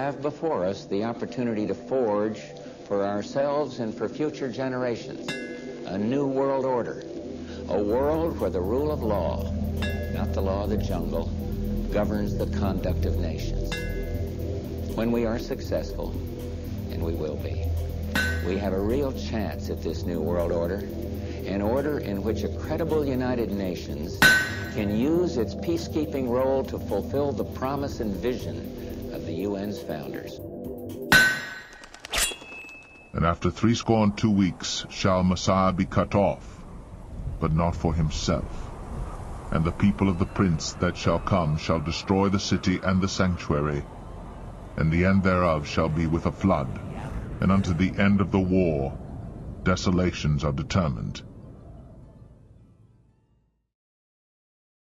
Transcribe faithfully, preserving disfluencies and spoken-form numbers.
have before us the opportunity to forge for ourselves and for future generations a new world order, a world where the rule of law, not the law of the jungle, governs the conduct of nations. When we are successful, and we will be, we have a real chance at this new world order, an order in which a credible United Nations can use its peacekeeping role to fulfill the promise and vision of the U N's founders. And after threescore and two weeks shall Messiah be cut off, but not for himself. And the people of the prince that shall come shall destroy the city and the sanctuary, and the end thereof shall be with a flood, and unto the end of the war desolations are determined.